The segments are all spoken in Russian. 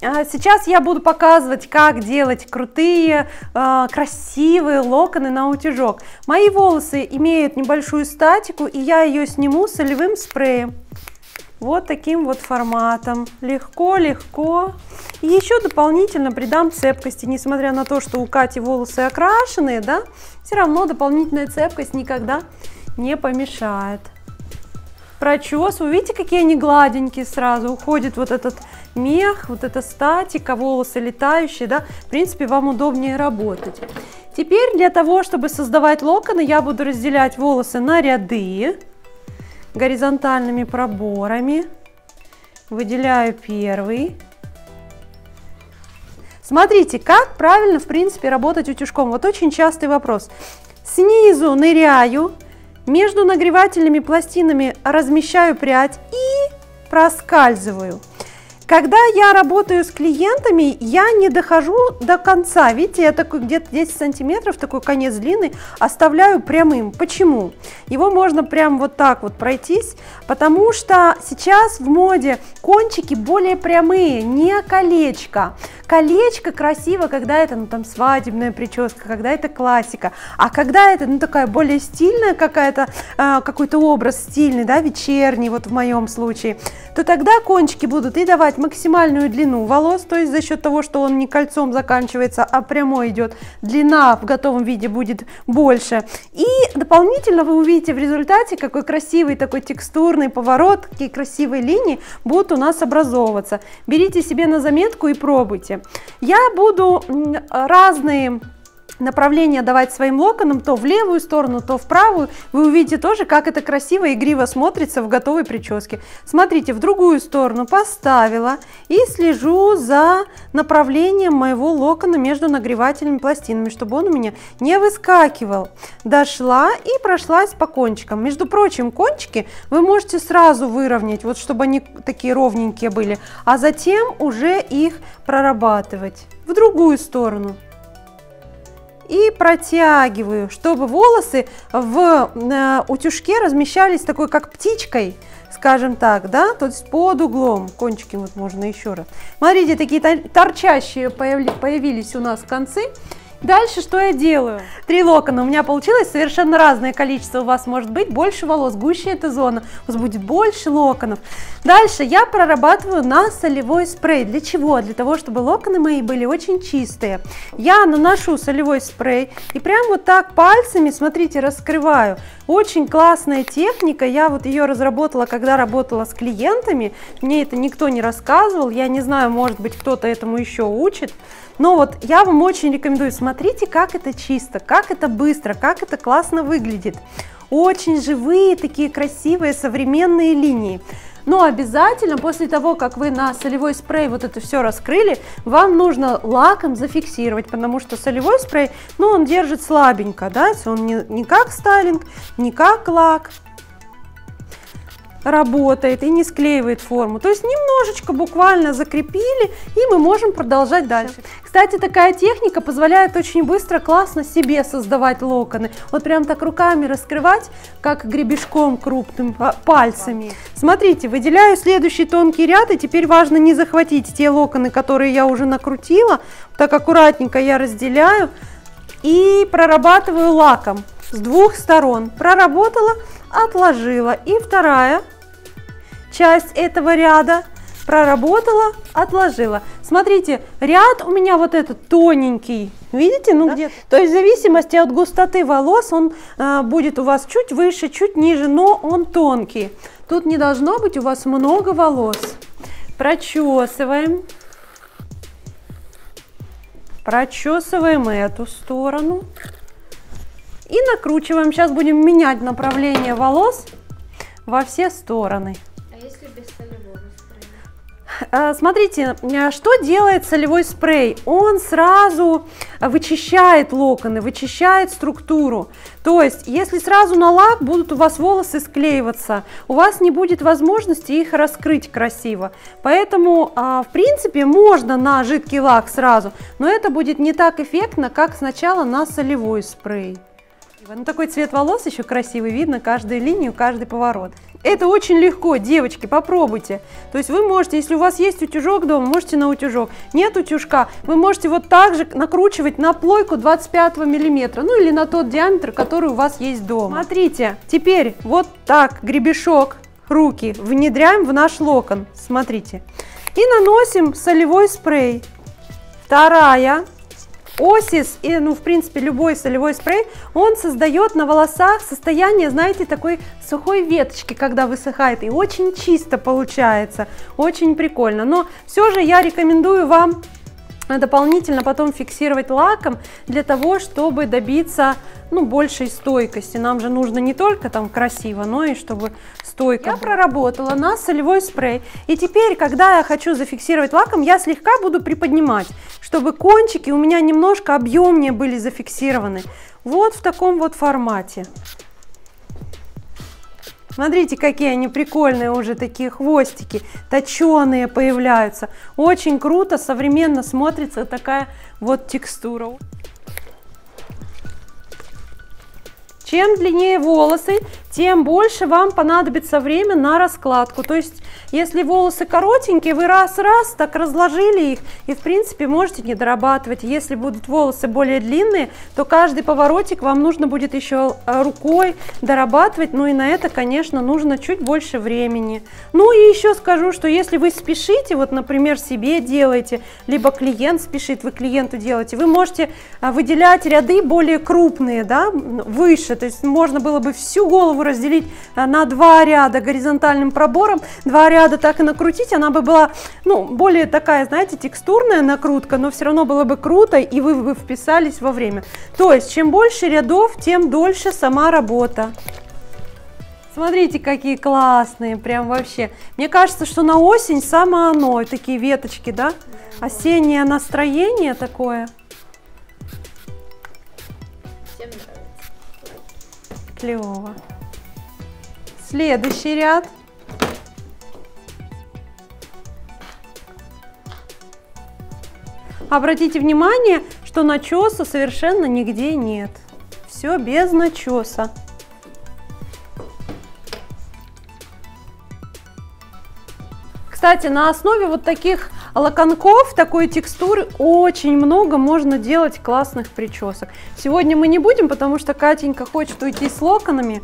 Сейчас я буду показывать, как делать крутые, красивые локоны на утюжок. Мои волосы имеют небольшую статику, и я ее сниму солевым спреем. Вот таким вот форматом. Легко. И еще дополнительно придам цепкости. Несмотря на то, что у Кати волосы окрашенные, да, все равно дополнительная цепкость никогда не помешает. Прочесываю. Видите, какие они гладенькие сразу. Уходит вот этот мех, вот эта статика, волосы летающие, да. В принципе, вам удобнее работать. Теперь для того, чтобы создавать локоны, я буду разделять волосы на ряды. Горизонтальными проборами выделяю первый. Смотрите, как правильно, в принципе, работать утюжком. Вот очень частый вопрос. Снизу ныряю, между нагревательными пластинами размещаю прядь и проскальзываю. Когда я работаю с клиентами, я не дохожу до конца. Видите, я такой где-то 10 сантиметров, такой конец длинный, оставляю прямым. Почему? Его можно прям вот так вот пройтись, потому что сейчас в моде кончики более прямые, не колечко. Колечко красиво, когда это, ну, там, свадебная прическа, когда это классика. А когда это, ну, такая более стильная какая-то, какой-то образ стильный, да, вечерний, вот в моем случае, то тогда кончики будут и давать максимальную длину волос, то есть за счет того, что он не кольцом заканчивается, а прямой идет, длина в готовом виде будет больше. И дополнительно вы увидите в результате, какой красивый такой текстурный поворот, какие красивые линии будут у нас образовываться. Берите себе на заметку и пробуйте. Я буду разные направление давать своим локонам, то в левую сторону, то в правую. Вы увидите тоже, как это красиво и игриво смотрится в готовой прическе. Смотрите, в другую сторону поставила и слежу за направлением моего локона между нагревательными пластинами, чтобы он у меня не выскакивал. Дошла и прошлась по кончикам. Между прочим, кончики вы можете сразу выровнять, вот чтобы они такие ровненькие были, а затем уже их прорабатывать. В другую сторону. И протягиваю, чтобы волосы в утюжке размещались такой, как птичкой, скажем так, да, то есть под углом. Кончики вот можно еще раз. Смотрите, такие торчащие появились у нас в конце. Дальше что я делаю? 3 локона у меня получилось, совершенно разное количество у вас может быть. Больше волос, гуще эта зона, у вас будет больше локонов. Дальше я прорабатываю на солевой спрей. Для чего? Для того, чтобы локоны мои были очень чистые. Я наношу солевой спрей и прям вот так пальцами, смотрите, раскрываю. Очень классная техника, я вот ее разработала, когда работала с клиентами. Мне это никто не рассказывал, я не знаю, может быть, кто-то этому еще учит. Но вот я вам очень рекомендую, смотрите, как это чисто, как это быстро, как это классно выглядит. Очень живые, такие красивые, современные линии. Но обязательно после того, как вы на солевой спрей вот это все раскрыли, вам нужно лаком зафиксировать, потому что солевой спрей, ну, он держит слабенько, да, он не как стайлинг, не как лак работает и не склеивает форму. То есть немножечко буквально закрепили, и мы можем продолжать дальше. Кстати, такая техника позволяет очень быстро, классно себе создавать локоны. Вот прям так руками раскрывать, как гребешком крупным, пальцами. Смотрите, выделяю следующий тонкий ряд, и теперь важно не захватить те локоны, которые я уже накрутила. Так аккуратненько я разделяю и прорабатываю лаком с двух сторон. Проработала, отложила. И вторая часть этого ряда. Проработала, отложила. Смотрите, ряд у меня вот этот тоненький, видите, ну, да? Где-то. То есть в зависимости от густоты волос он будет у вас чуть выше, чуть ниже, но он тонкий. Тут не должно быть у вас много волос. Прочесываем. Прочесываем эту сторону. И накручиваем. Сейчас будем менять направление волос во все стороны. А если без солевого спрея? Смотрите, что делает солевой спрей? Он сразу вычищает локоны, вычищает структуру. То есть, если сразу на лак, будут у вас волосы склеиваться, у вас не будет возможности их раскрыть красиво. Поэтому, в принципе, можно на жидкий лак сразу, но это будет не так эффектно, как сначала на солевой спрей. Ну такой цвет волос еще красивый, видно каждую линию, каждый поворот. Это очень легко, девочки, попробуйте. То есть вы можете, если у вас есть утюжок дома, можете на утюжок. Нет утюжка, вы можете вот так же накручивать на плойку 25 миллиметра, ну или на тот диаметр, который у вас есть дома. Смотрите, теперь вот так гребешок руки внедряем в наш локон, смотрите. И наносим солевой спрей. Вторая. Осис, и, ну, в принципе, любой солевой спрей, он создает на волосах состояние, знаете, такой сухой веточки, когда высыхает, и очень чисто получается, очень прикольно. Но все же я рекомендую вам дополнительно потом фиксировать лаком для того, чтобы добиться, ну, большей стойкости. Нам же нужно не только там красиво, но и чтобы стойко. Я проработала на солевой спрей, и теперь, когда я хочу зафиксировать лаком, я слегка буду приподнимать, чтобы кончики у меня немножко объемнее были зафиксированы. Вот в таком вот формате. Смотрите, какие они прикольные уже такие хвостики, точеные появляются. Очень круто, современно смотрится такая вот текстура. Чем длиннее волосы, тем больше вам понадобится время на раскладку. То есть, если волосы коротенькие, вы раз-раз так разложили их и, в принципе, можете не дорабатывать. Если будут волосы более длинные, то каждый поворотик вам нужно будет еще рукой дорабатывать. Ну и на это, конечно, нужно чуть больше времени. Ну и еще скажу, что если вы спешите, вот, например, себе делаете, либо клиент спешит, вы клиенту делаете, вы можете выделять ряды более крупные, да, выше. То есть можно было бы всю голову разделить на два ряда горизонтальным пробором, два ряда так и накрутить, она бы была, ну, более такая, знаете, текстурная накрутка, но все равно было бы круто, и вы бы вписались во время. То есть чем больше рядов, тем дольше сама работа. Смотрите, какие классные, прям вообще. Мне кажется, что на осень само оно, такие веточки, да? Осеннее настроение такое. Всем нравится. Клево. Следующий ряд. Обратите внимание, что начеса совершенно нигде нет. Все без начеса. Кстати, на основе вот таких локонков, такой текстуры, очень много можно делать классных причесок. Сегодня мы не будем, потому что Катенька хочет уйти с локонами.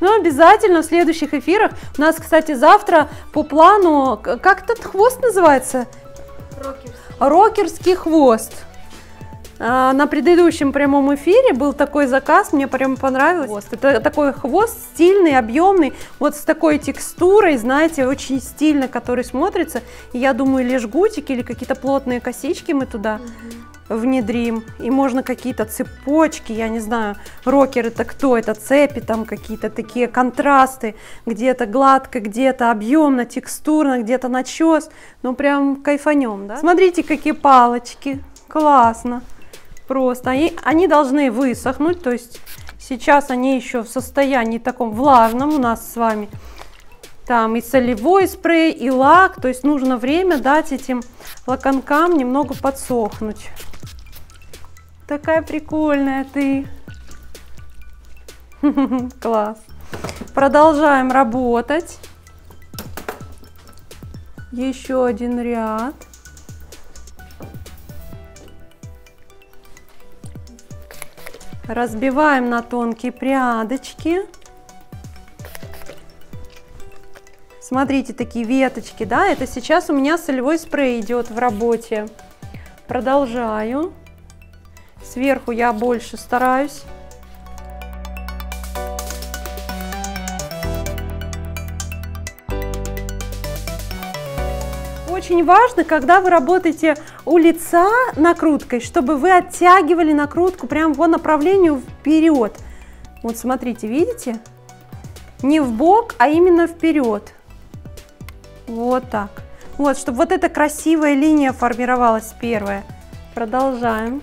Но обязательно в следующих эфирах. У нас, кстати, завтра по плану, как этот хвост называется? Рокерский хвост. На предыдущем прямом эфире был такой заказ, мне прям понравилось. Хвост. Это такой хвост стильный, объемный, вот с такой текстурой, знаете, очень стильно, который смотрится. И я думаю, или жгутики, или какие-то плотные косички мы туда внедрим. И можно какие-то цепочки, я не знаю, рокеры это кто, это цепи, там какие-то такие контрасты, где-то гладко, где-то объемно, текстурно, где-то начес. Ну прям кайфанем, да? Смотрите, какие палочки, классно. Просто они должны высохнуть, то есть сейчас они еще в состоянии таком влажном у нас с вами. Там и солевой спрей, и лак, то есть нужно время дать этим локонкам немного подсохнуть. Такая прикольная ты. Класс. Продолжаем работать. Еще один ряд. Разбиваем на тонкие прядочки. Смотрите, такие веточки, да? Это сейчас у меня солевой спрей идет в работе. Продолжаю. Сверху я больше стараюсь. Очень важно, когда вы работаете у лица накруткой, чтобы вы оттягивали накрутку прямо по направлению вперед. Вот смотрите, видите? Не в бок, а именно вперед. Вот так. Вот, чтобы вот эта красивая линия формировалась первая. Продолжаем.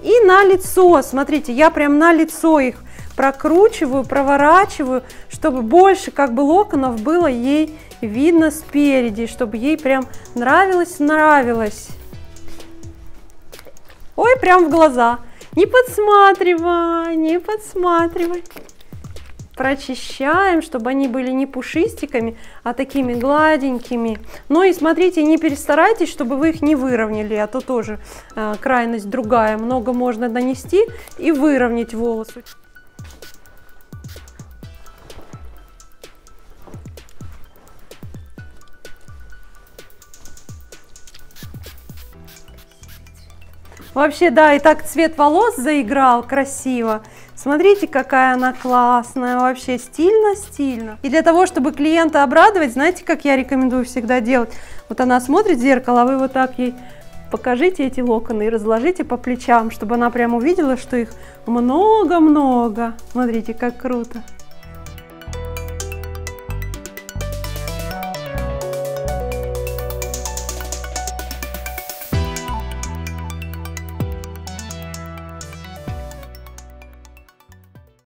И на лицо, смотрите, я прям на лицо их прокручиваю, проворачиваю, чтобы больше как бы локонов было ей видно спереди, чтобы ей прям нравилось. Ой, прям в глаза. Не подсматривай, не подсматривай. Прочищаем, чтобы они были не пушистиками, а такими гладенькими. Ну и смотрите, не перестарайтесь, чтобы вы их не выровняли, а то тоже крайность другая. Много можно нанести и выровнять волосы. Вообще, да, и так цвет волос заиграл красиво. Смотрите, какая она классная, вообще стильно-стильно. И для того, чтобы клиента обрадовать, знаете, как я рекомендую всегда делать? Вот она смотрит в зеркало, а вы вот так ей покажите эти локоны и разложите по плечам, чтобы она прям увидела, что их много-много. Смотрите, как круто.